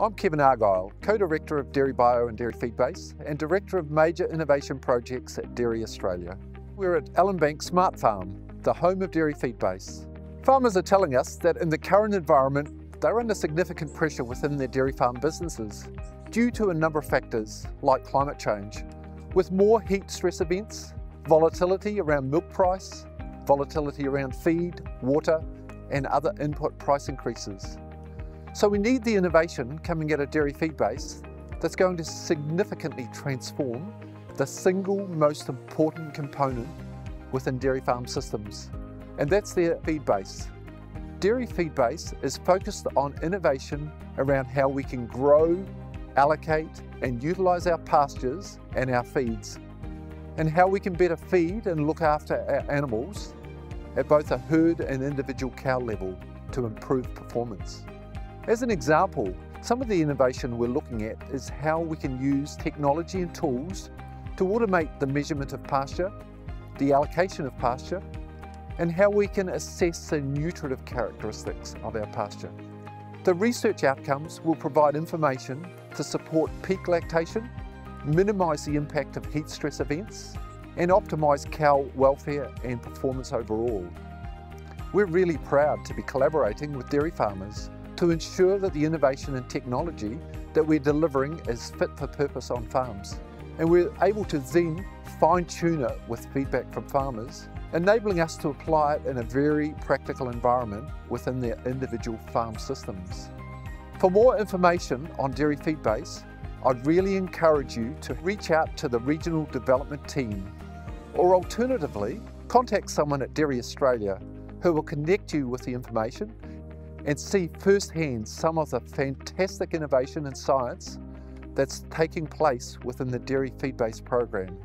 I'm Kevin Argyle, Co-Director of Dairy Bio and DairyFeedbase and Director of Major Innovation Projects at Dairy Australia. We're at Allenbank Smart Farm, the home of DairyFeedbase. Farmers are telling us that in the current environment, they're under significant pressure within their dairy farm businesses due to a number of factors like climate change, with more heat stress events, volatility around milk price, volatility around feed, water, and other input price increases. So we need the innovation coming out of DairyFeedbase that's going to significantly transform the single most important component within dairy farm systems, and that's their feed base. DairyFeedbase is focused on innovation around how we can grow, allocate, and utilise our pastures and our feeds, and how we can better feed and look after our animals at both a herd and individual cow level to improve performance. As an example, some of the innovation we're looking at is how we can use technology and tools to automate the measurement of pasture, the allocation of pasture, and how we can assess the nutritive characteristics of our pasture. The research outcomes will provide information to support peak lactation, minimise the impact of heat stress events, and optimise cow welfare and performance overall. We're really proud to be collaborating with dairy farmers to ensure that the innovation and technology that we're delivering is fit for purpose on farms. And we're able to then fine-tune it with feedback from farmers, enabling us to apply it in a very practical environment within their individual farm systems. For more information on DairyFeedbase, I'd really encourage you to reach out to the Regional Development Team, or alternatively, contact someone at Dairy Australia who will connect you with the information and see firsthand some of the fantastic innovation and science that's taking place within the DairyFeedbase program.